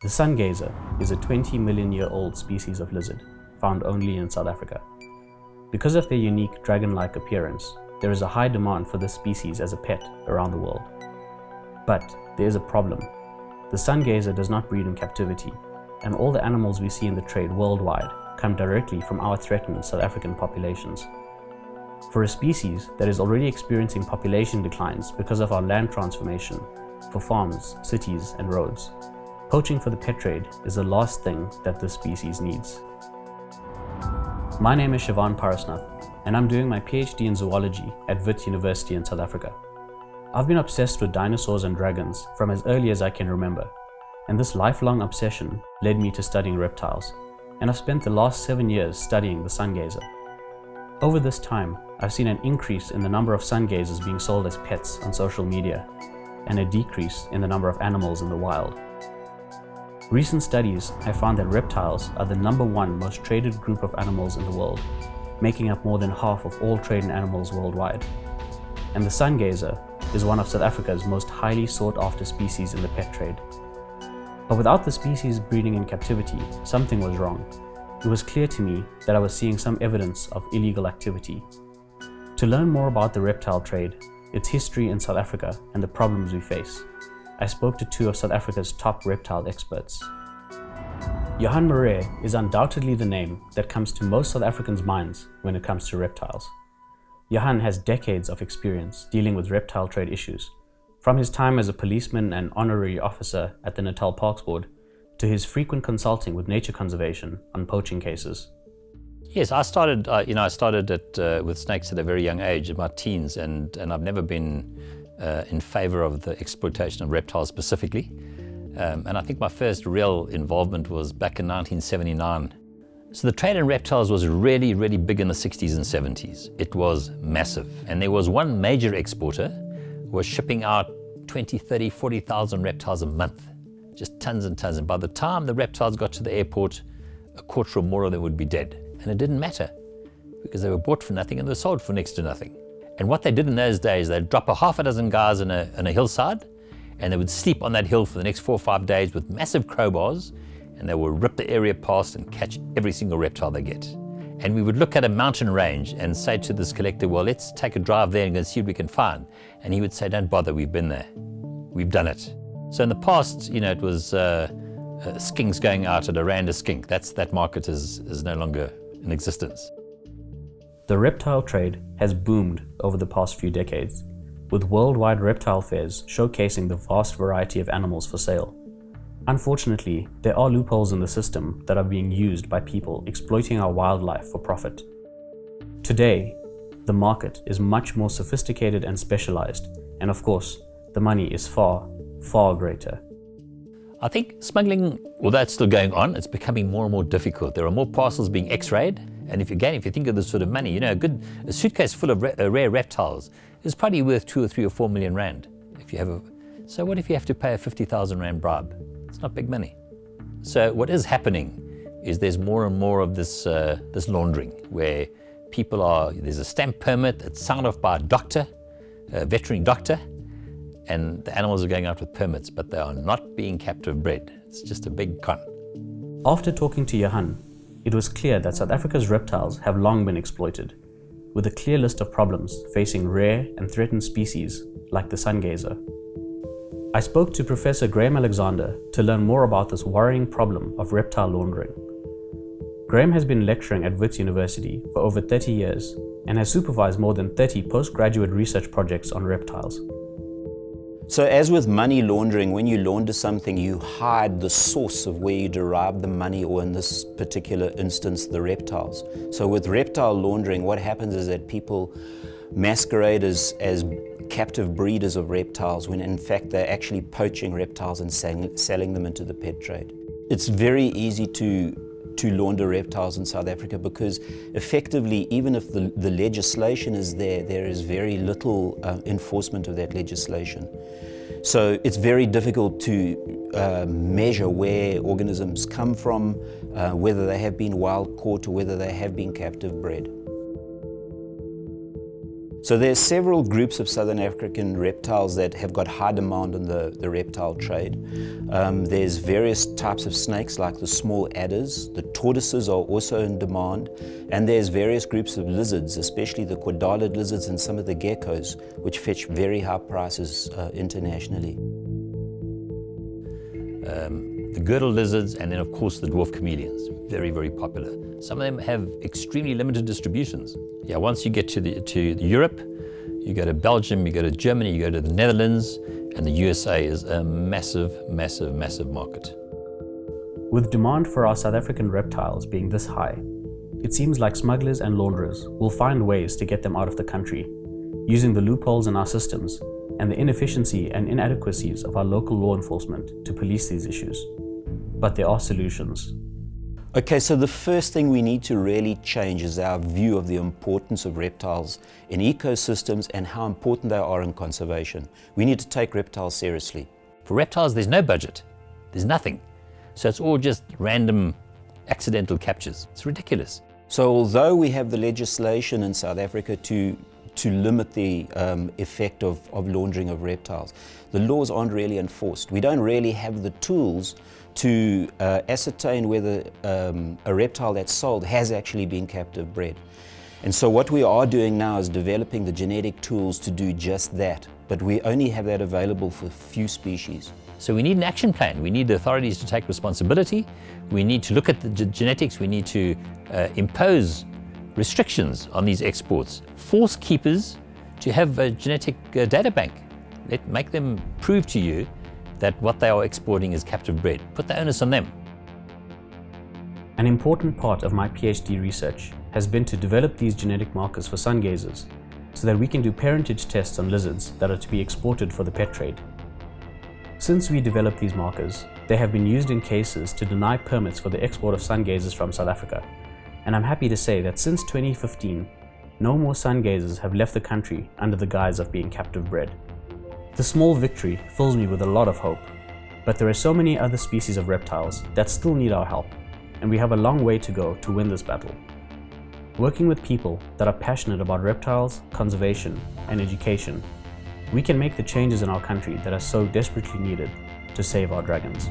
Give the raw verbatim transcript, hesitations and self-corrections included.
The sungazer is a twenty million year old species of lizard found only in South Africa. Because of their unique dragon-like appearance, there is a high demand for this species as a pet around the world. But there is a problem. The sungazer does not breed in captivity, and all the animals we see in the trade worldwide come directly from our threatened South African populations. For a species that is already experiencing population declines because of our land transformation, for farms, cities, and roads, poaching for the pet trade is the last thing that this species needs. My name is Shivan Parusnath, and I'm doing my PhD in zoology at Wits University in South Africa. I've been obsessed with dinosaurs and dragons from as early as I can remember, and this lifelong obsession led me to studying reptiles, and I've spent the last seven years studying the sungazer. Over this time, I've seen an increase in the number of sungazers being sold as pets on social media, and a decrease in the number of animals in the wild. Recent studies have found that reptiles are the number one most traded group of animals in the world, making up more than half of all trade in animals worldwide. And the sungazer is one of South Africa's most highly sought-after species in the pet trade. But without the species breeding in captivity, something was wrong. It was clear to me that I was seeing some evidence of illegal activity. To learn more about the reptile trade, its history in South Africa, and the problems we face, I spoke to two of South Africa's top reptile experts. Johan Marais is undoubtedly the name that comes to most South Africans' minds when it comes to reptiles. Johan has decades of experience dealing with reptile trade issues, from his time as a policeman and honorary officer at the Natal Parks Board, to his frequent consulting with nature conservation on poaching cases. Yes, I started, uh, you know, I started at, uh, with snakes at a very young age, in my teens, and, and I've never been uh, in favor of the exploitation of reptiles specifically. Um, and I think my first real involvement was back in nineteen seventy-nine. So the trade in reptiles was really, really big in the sixties and seventies. It was massive. And there was one major exporter who was shipping out twenty, thirty, forty thousand reptiles a month. Just tons and tons. And by the time the reptiles got to the airport, a quarter or more of them would be dead. And it didn't matter, because they were bought for nothing and they were sold for next to nothing. And what they did in those days, they'd drop a half a dozen guys on a, on a hillside, and they would sleep on that hill for the next four or five days with massive crowbars, and they would rip the area past and catch every single reptile they get. And we would look at a mountain range and say to this collector, well, let's take a drive there and go see what we can find. And he would say, don't bother, we've been there. We've done it. So in the past, you know, it was uh, uh, skinks going out at a rand a skink. That's, that market is, is no longer in existence. The reptile trade has boomed over the past few decades, with worldwide reptile fairs showcasing the vast variety of animals for sale. Unfortunately, there are loopholes in the system that are being used by people exploiting our wildlife for profit. Today, the market is much more sophisticated and specialized, and of course, the money is far, far greater. I think smuggling, although it's still going on, it's becoming more and more difficult. There are more parcels being x-rayed, and if again, if you think of this sort of money, you know, a good a suitcase full of re rare reptiles is probably worth two or three or four million rand. If you have a, so what if you have to pay a fifty thousand rand bribe? It's not big money. So what is happening is there's more and more of this uh, this laundering, where people are there's a stamp permit that's signed off by a doctor, a veterinary doctor. And the animals are going out with permits, but they are not being captive bred. It's just a big con. After talking to Johan, it was clear that South Africa's reptiles have long been exploited, with a clear list of problems facing rare and threatened species like the sungazer. I spoke to Professor Graham Alexander to learn more about this worrying problem of reptile laundering. Graham has been lecturing at Wits University for over thirty years and has supervised more than thirty postgraduate research projects on reptiles. So as with money laundering, when you launder something, you hide the source of where you derive the money, or in this particular instance, the reptiles. So with reptile laundering, what happens is that people masquerade as, as captive breeders of reptiles, when in fact they're actually poaching reptiles and selling, selling them into the pet trade. It's very easy to to launder reptiles in South Africa, because effectively, even if the, the legislation is there, there is very little uh, enforcement of that legislation. So it's very difficult to uh, measure where organisms come from, uh, whether they have been wild caught or whether they have been captive bred. So there are several groups of southern African reptiles that have got high demand in the, the reptile trade. Um, there's various types of snakes like the small adders, the tortoises are also in demand, and there's various groups of lizards, especially the caudalid lizards and some of the geckos, which fetch very high prices uh, internationally. Um, the girdle lizards and then of course the dwarf chameleons, very, very popular. Some of them have extremely limited distributions. Yeah, once you get to, the, to Europe, you go to Belgium, you go to Germany, you go to the Netherlands, and the U S A is a massive, massive, massive market. With demand for our South African reptiles being this high, it seems like smugglers and launderers will find ways to get them out of the country, using the loopholes in our systems and the inefficiency and inadequacies of our local law enforcement to police these issues. But there are solutions. Okay, so the first thing we need to really change is our view of the importance of reptiles in ecosystems and how important they are in conservation. We need to take reptiles seriously. For reptiles, there's no budget. There's nothing. So it's all just random, accidental captures. It's ridiculous. So although we have the legislation in South Africa to to limit the um, effect of, of laundering of reptiles, the laws aren't really enforced. We don't really have the tools to uh, ascertain whether um, a reptile that's sold has actually been captive bred. And so what we are doing now is developing the genetic tools to do just that, but we only have that available for a few species. So we need an action plan. We need the authorities to take responsibility. We need to look at the genetics. We need to uh, impose restrictions on these exports, force keepers to have a genetic uh, data bank. Let, make them prove to you that what they are exporting is captive bred. Put the onus on them. An important part of my PhD research has been to develop these genetic markers for sungazers so that we can do parentage tests on lizards that are to be exported for the pet trade. Since we developed these markers, they have been used in cases to deny permits for the export of sungazers from South Africa. And I'm happy to say that since twenty fifteen, no more sungazers have left the country under the guise of being captive bred. The small victory fills me with a lot of hope, but there are so many other species of reptiles that still need our help, and we have a long way to go to win this battle. Working with people that are passionate about reptiles, conservation, and education, we can make the changes in our country that are so desperately needed to save our dragons.